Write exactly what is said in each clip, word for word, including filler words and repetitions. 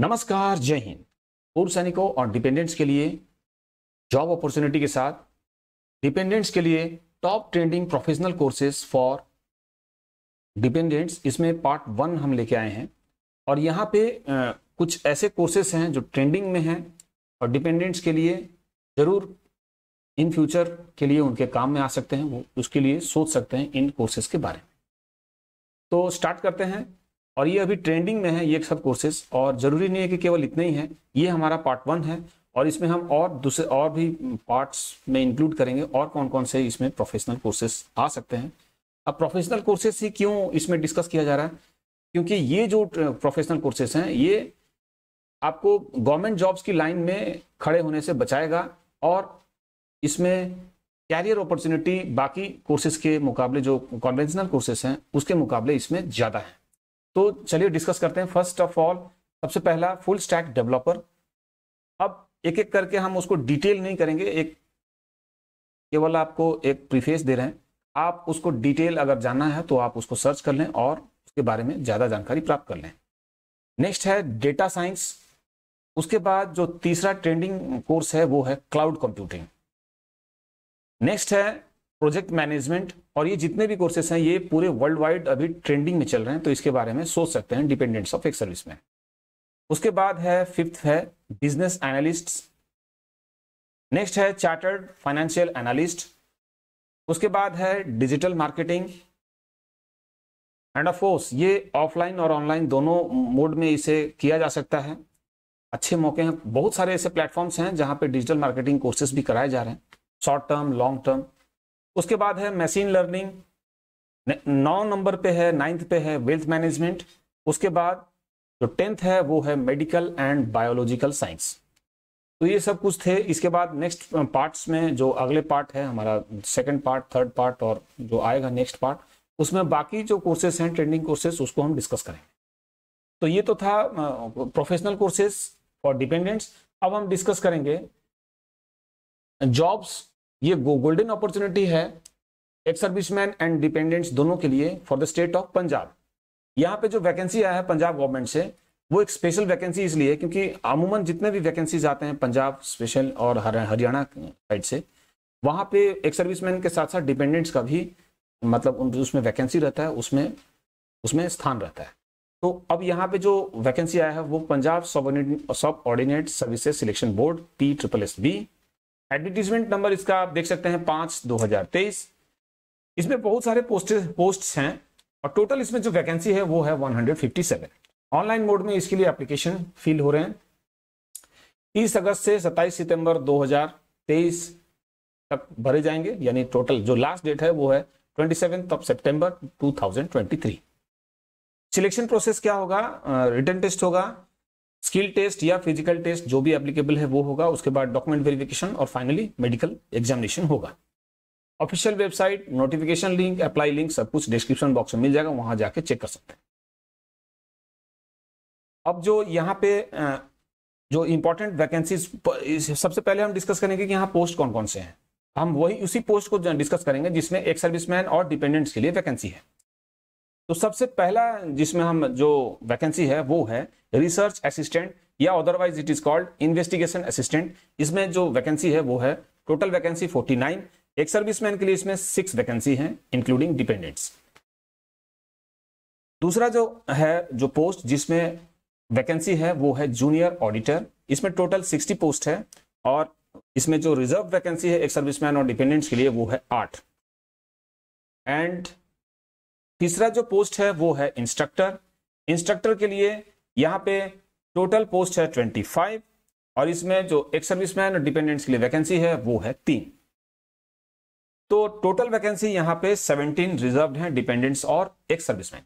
नमस्कार, जय हिंद। पूर्व सैनिकों और डिपेंडेंट्स के लिए जॉब अपॉर्चुनिटी के साथ डिपेंडेंट्स के लिए top trending professional courses for dependents, इसमें पार्ट वन हम लेके आए हैं। और यहाँ पे आ, कुछ ऐसे कोर्सेज हैं जो ट्रेंडिंग में हैं और डिपेंडेंट्स के लिए ज़रूर इन फ्यूचर के लिए उनके काम में आ सकते हैं, वो उसके लिए सोच सकते हैं इन कोर्सेज के बारे में। तो स्टार्ट करते हैं। और ये अभी ट्रेंडिंग में है ये सब कोर्सेज, और ज़रूरी नहीं है कि केवल इतने ही हैं। ये हमारा पार्ट वन है और इसमें हम और दूसरे और भी पार्ट्स में इंक्लूड करेंगे और कौन कौन से इसमें प्रोफेशनल कोर्सेज आ सकते हैं। अब प्रोफेशनल कोर्सेज ही क्यों इसमें डिस्कस किया जा रहा है, क्योंकि ये जो प्रोफेशनल कोर्सेज हैं ये आपको गवर्नमेंट जॉब्स की लाइन में खड़े होने से बचाएगा और इसमें कैरियर अपॉर्चुनिटी बाकी कोर्सेज के मुकाबले, जो कन्वेंशनल कोर्सेज हैं उसके मुकाबले, इसमें ज़्यादा है। तो चलिए डिस्कस करते हैं। फर्स्ट ऑफ ऑल, सबसे पहला फुल स्टैक डेवलपर। अब एक एक करके हम उसको डिटेल नहीं करेंगे, एक केवल आपको एक प्रीफेस दे रहे हैं। आप उसको डिटेल अगर जानना है तो आप उसको सर्च कर लें और उसके बारे में ज़्यादा जानकारी प्राप्त कर लें। नेक्स्ट है डेटा साइंस। उसके बाद जो तीसरा ट्रेंडिंग कोर्स है वो है क्लाउड कंप्यूटिंग। नेक्स्ट है प्रोजेक्ट मैनेजमेंट। और ये जितने भी कोर्सेस हैं ये पूरे वर्ल्ड वाइड अभी ट्रेंडिंग में चल रहे हैं, तो इसके बारे में सोच सकते हैं डिपेंडेंट्स ऑफ एक सर्विस में। उसके बाद है फिफ्थ है बिजनेस एनालिस्ट्स। नेक्स्ट है चार्टर्ड फाइनेंशियल एनालिस्ट। उसके बाद है digital marketing. And of course ये ऑफलाइन और ऑनलाइन दोनों मोड में इसे किया जा सकता है। अच्छे मौके हैं, बहुत सारे ऐसे प्लेटफॉर्म्स हैं जहाँ पर डिजिटल मार्केटिंग कोर्सेज भी कराए जा रहे हैं, शॉर्ट टर्म, लॉन्ग टर्म। उसके बाद है मशीन लर्निंग। नौ नंबर पे है, नाइन्थ पे है वेल्थ मैनेजमेंट। उसके बाद जो टेंथ है वो है मेडिकल एंड बायोलॉजिकल साइंस। तो ये सब कुछ थे। इसके बाद नेक्स्ट पार्ट्स में, जो अगले पार्ट है हमारा, सेकंड पार्ट, थर्ड पार्ट और जो आएगा नेक्स्ट पार्ट, उसमें बाकी जो कोर्सेस हैं ट्रेंडिंग कोर्सेस उसको हम डिस्कस करेंगे। तो ये तो था प्रोफेशनल कोर्सेज फॉर डिपेंडेंट्स। अब हम डिस्कस करेंगे जॉब्स। ये गोल्डन अपॉर्चुनिटी है एक सर्विसमैन एंड डिपेंडेंट्स दोनों के लिए for the state of Punjab. यहाँ पे जो वैकेंसी आया है पंजाब गवर्नमेंट से, वो एक स्पेशल वैकेंसी इसलिए क्योंकि अमूमन जितने भी वैकेंसीज आते हैं पंजाब स्पेशल और हरियाणा साइड से, वहाँ पे एक सर्विसमैन के साथ साथ डिपेंडेंट्स का भी मतलब उसमें वैकेंसी रहता है, उसमें उसमें स्थान रहता है। तो अब यहाँ पे जो वैकेंसी आया है वो Punjab subordinate services selection board P S S S B. Advertisement number इसका आप देख सकते हैं पाँच दो हज़ार तेईस। इसमें बहुत सारे पोस्ट पोस्ट्स हैं और टोटल इसमें जो वैकेंसी है वो है एक सौ सत्तावन। ऑनलाइन मोड में इसके लिए एप्लीकेशन फिल हो रहे हैं। तीस अगस्त से सत्ताईस सितंबर दो हज़ार तेईस तक भरे जाएंगे, यानी टोटल जो लास्ट डेट है वो है सत्ताईस सितंबर दो हज़ार तेईस। सिलेक्शन प्रोसेस क्या होगा? रिटन टेस्ट होगा, स्किल टेस्ट या फिजिकल टेस्ट जो भी एप्लीकेबल है वो होगा। उसके बाद डॉक्यूमेंट वेरिफिकेशन और फाइनली मेडिकल एग्जामिनेशन होगा। Official website, notification link, apply link सब कुछ डिस्क्रिप्शन बॉक्स में मिल जाएगा, वहां जाके चेक कर सकते हैं। अब जो यहाँ पे जो इंपॉर्टेंट वैकेंसीज, सबसे पहले हम डिस्कस करेंगे कि यहाँ पोस्ट कौन कौन से हैं। हम वही उसी पोस्ट को डिस्कस करेंगे जिसमें एक सर्विसमैन और डिपेंडेंट्स के लिए वैकेंसी है। तो सबसे पहला जिसमें हम जो वैकेंसी है वो है रिसर्च असिस्टेंट, या otherwise it is called investigation assistant. इसमें जो वैकेंसी है वो है, टोटल वैकेंसी उनचास, एक सर्विसमैन के लिए इसमें सिक्स वैकेंसी हैं इंक्लूडिंग डिपेंडेंट्स। दूसरा जो है जो पोस्ट जिसमें वैकेंसी है वो है जूनियर ऑडिटर। इसमें टोटल साठ पोस्ट है और इसमें जो रिजर्व वैकेंसी है एक सर्विसमैन और डिपेंडेंट्स के लिए वो है आठ। एंड तीसरा जो पोस्ट है वो है इंस्ट्रक्टर। इंस्ट्रक्टर के लिए यहाँ पे टोटल पोस्ट है पच्चीस और इसमें जो एक सर्विसमैन और डिपेंडेंट्स के लिए वैकेंसी है वो है तीन। तो टोटल वैकेंसी यहाँ पे सत्रह रिजर्व्ड हैं डिपेंडेंट्स और एक सर्विसमैन।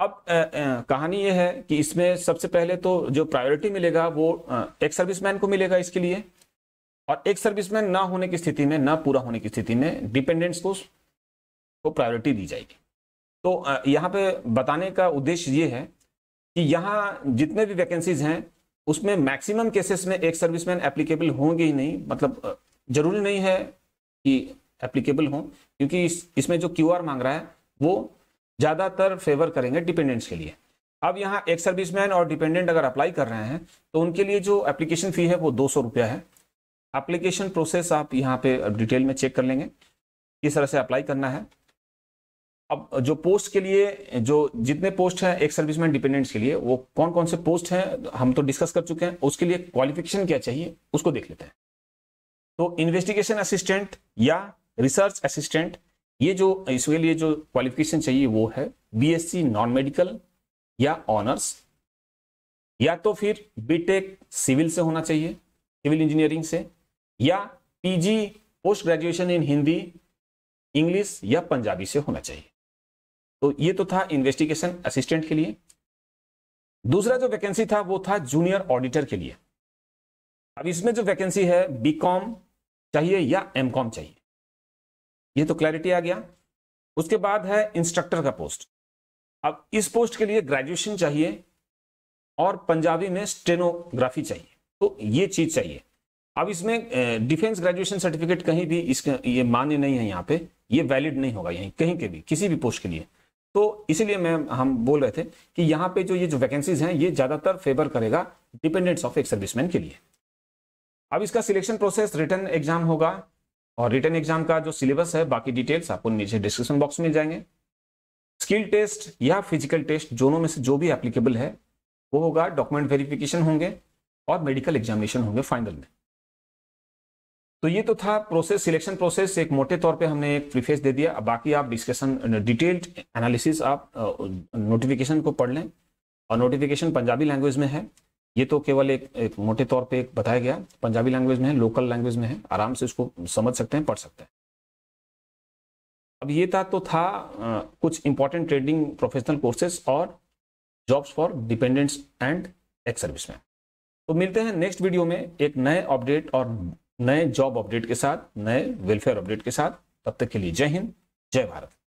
अब आ, आ, कहानी ये है कि इसमें सबसे पहले तो जो प्रायोरिटी मिलेगा वो आ, एक सर्विसमैन को मिलेगा इसके लिए, और एक सर्विसमैन ना होने की स्थिति में, ना पूरा होने की स्थिति में डिपेंडेंट्स को को प्रायोरिटी दी जाएगी। तो यहाँ पे बताने का उद्देश्य ये है कि यहाँ जितने भी वैकेंसीज हैं उसमें मैक्सिमम केसेस में एक सर्विसमैन एप्लीकेबल होंगे ही नहीं, मतलब जरूरी नहीं है कि एप्लीकेबल हों, क्योंकि इस इसमें जो क्यूआर मांग रहा है वो ज़्यादातर फेवर करेंगे डिपेंडेंट्स के लिए। अब यहाँ एक सर्विसमैन और डिपेंडेंट अगर अप्लाई कर रहे हैं तो उनके लिए जो एप्लीकेशन फी है वो दो सौ रुपया है। एप्लीकेशन प्रोसेस आप यहाँ पे डिटेल में चेक कर लेंगे किस तरह से अप्लाई करना है। अब जो पोस्ट के लिए जो जितने पोस्ट हैं एक सर्विसमैन डिपेंडेंट्स के लिए वो कौन कौन से पोस्ट हैं हम तो डिस्कस कर चुके हैं, उसके लिए क्वालिफिकेशन क्या चाहिए उसको देख लेते हैं। तो इन्वेस्टिगेशन असिस्टेंट या रिसर्च असिस्टेंट, ये जो इसके लिए जो क्वालिफिकेशन चाहिए वो है बीएससी नॉन मेडिकल या ऑनर्स, या तो फिर बीटेक सिविल से होना चाहिए, सिविल इंजीनियरिंग से, या PG post graduation in Hindi English या पंजाबी से होना चाहिए। तो ये तो था इन्वेस्टिगेशन असिस्टेंट के लिए। दूसरा जो वैकेंसी था वो था जूनियर ऑडिटर के लिए। अब इसमें जो वैकेंसी है बीकॉम चाहिए या एमकॉम चाहिए, ये तो क्लैरिटी आ गया। उसके बाद है इंस्ट्रक्टर का पोस्ट। अब इस पोस्ट के लिए ग्रेजुएशन चाहिए और पंजाबी में स्टेनोग्राफी चाहिए, तो ये चीज चाहिए। अब इसमें डिफेंस ग्रेजुएशन सर्टिफिकेट कहीं भी इसका ये मान्य नहीं है, यहाँ पे ये वैलिड नहीं होगा यहीं कहीं के भी किसी भी पोस्ट के लिए। तो इसीलिए मैं हम बोल रहे थे कि यहाँ पे जो ये जो वैकेंसीज हैं ये ज़्यादातर फेवर करेगा डिपेंडेंट्स ऑफ एक सर्विसमैन के लिए। अब इसका सिलेक्शन प्रोसेस रिटर्न एग्जाम होगा, और रिटर्न एग्जाम का जो सिलेबस है बाकी डिटेल्स आपको नीचे डिस्क्रिप्शन बॉक्स में मिल जाएंगे। स्किल टेस्ट या फिजिकल टेस्ट दोनों में से जो भी एप्लीकेबल है वो होगा। डॉक्यूमेंट वेरिफिकेशन होंगे और मेडिकल एग्जामिनेशन होंगे फाइनल में। तो ये तो था प्रोसेस, सिलेक्शन प्रोसेस। एक मोटे तौर पे हमने एक प्रीफेस दे दिया, बाकी आप डिस्कशन डिटेल्ड एनालिसिस आप नोटिफिकेशन को पढ़ लें, और नोटिफिकेशन पंजाबी लैंग्वेज में है। ये तो केवल एक, एक मोटे तौर पे एक बताया गया, पंजाबी लैंग्वेज में है, लोकल लैंग्वेज में है, आराम से इसको समझ सकते हैं, पढ़ सकते हैं। अब ये था तो था आ, कुछ इंपॉर्टेंट ट्रेडिंग प्रोफेशनल कोर्सेस और jobs for dependents and ex serviceman. तो मिलते हैं नेक्स्ट वीडियो में एक नए अपडेट और नए जॉब अपडेट के साथ, नए वेलफेयर अपडेट के साथ। तब तक के लिए जय हिंद, जय भारत।